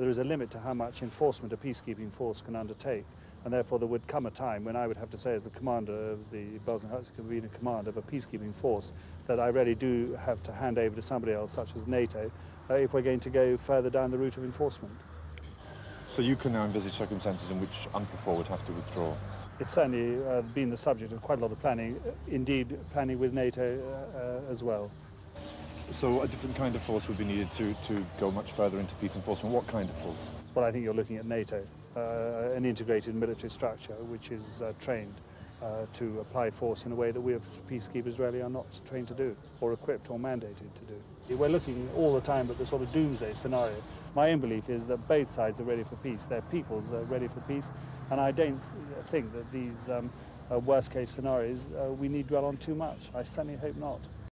there is a limit to how much enforcement a peacekeeping force can undertake, and therefore there would come a time when I would have to say, as the commander of the Bosnia-Herzegovina command of a peacekeeping force, that I really do have to hand over to somebody else, such as NATO, if we're going to go further down the route of enforcement. So you can now envisage circumstances in which UNPROFOR would have to withdraw? It's certainly been the subject of quite a lot of planning, indeed planning with NATO as well. So a different kind of force would be needed to go much further into peace enforcement. What kind of force? Well, I think you're looking at NATO, an integrated military structure which is trained to apply force in a way that we as peacekeepers really are not trained to do, or equipped or mandated to do. We're looking all the time at the sort of doomsday scenario. My own belief is that both sides are ready for peace, their peoples are ready for peace, and I don't think that these worst-case scenarios we need to dwell on too much. I certainly hope not.